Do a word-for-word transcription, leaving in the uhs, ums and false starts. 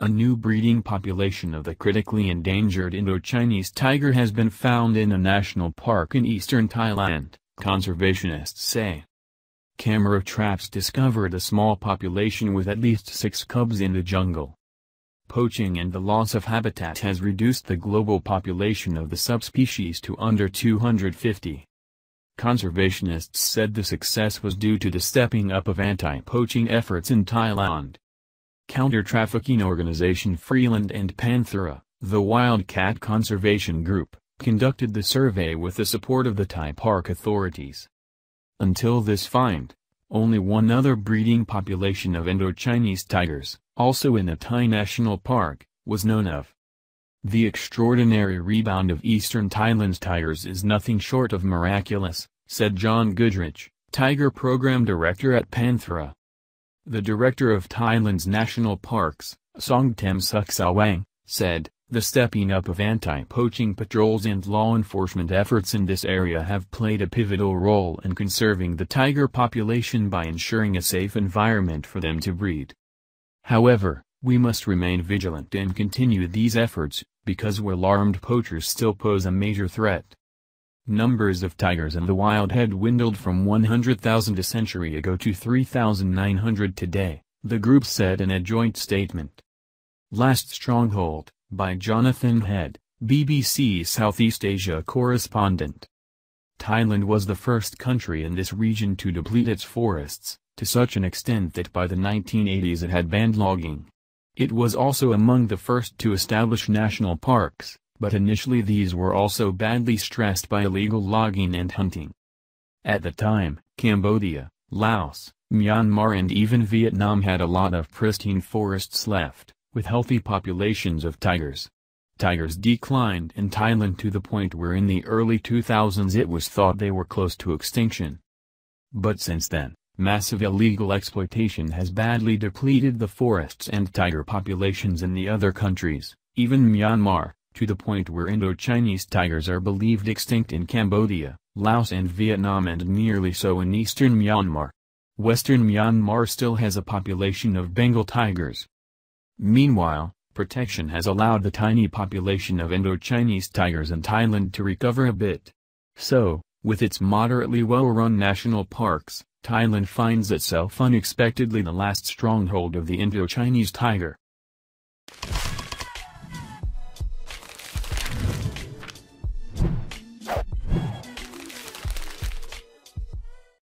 A new breeding population of the critically endangered Indochinese tiger has been found in a national park in eastern Thailand, conservationists say. Camera traps discovered a small population with at least six cubs in the jungle. Poaching and the loss of habitat has reduced the global population of the subspecies to under two hundred fifty. Conservationists said the success was due to the stepping up of anti-poaching efforts in Thailand. Counter-trafficking organization Freeland and Panthera, the wildcat conservation group, conducted the survey with the support of the Thai park authorities. Until this find, only one other breeding population of Indochinese tigers, also in a Thai national park, was known of. The extraordinary rebound of eastern Thailand's tigers is nothing short of miraculous, said John Goodrich, tiger program director at Panthera. The director of Thailand's national parks, Song Tem Suksawang, said, "The stepping up of anti-poaching patrols and law enforcement efforts in this area have played a pivotal role in conserving the tiger population by ensuring a safe environment for them to breed. However, we must remain vigilant and continue these efforts, because well-armed poachers still pose a major threat." Numbers of tigers in the wild had dwindled from one hundred thousand a century ago to three thousand nine hundred today, the group said in a joint statement. Last Stronghold, by Jonathan Head, B B C Southeast Asia correspondent. Thailand was the first country in this region to deplete its forests, to such an extent that by the nineteen eighties it had banned logging. It was also among the first to establish national parks, but initially these were also badly stressed by illegal logging and hunting. At the time, Cambodia, Laos, Myanmar and even Vietnam had a lot of pristine forests left, with healthy populations of tigers. Tigers declined in Thailand to the point where in the early two thousands it was thought they were close to extinction. But since then, massive illegal exploitation has badly depleted the forests and tiger populations in the other countries, even Myanmar, to the point where Indochinese tigers are believed extinct in Cambodia, Laos and Vietnam and nearly so in eastern Myanmar. Western Myanmar still has a population of Bengal tigers. Meanwhile, protection has allowed the tiny population of Indochinese tigers in Thailand to recover a bit. So, with its moderately well-run national parks, Thailand finds itself unexpectedly the last stronghold of the Indochinese tiger.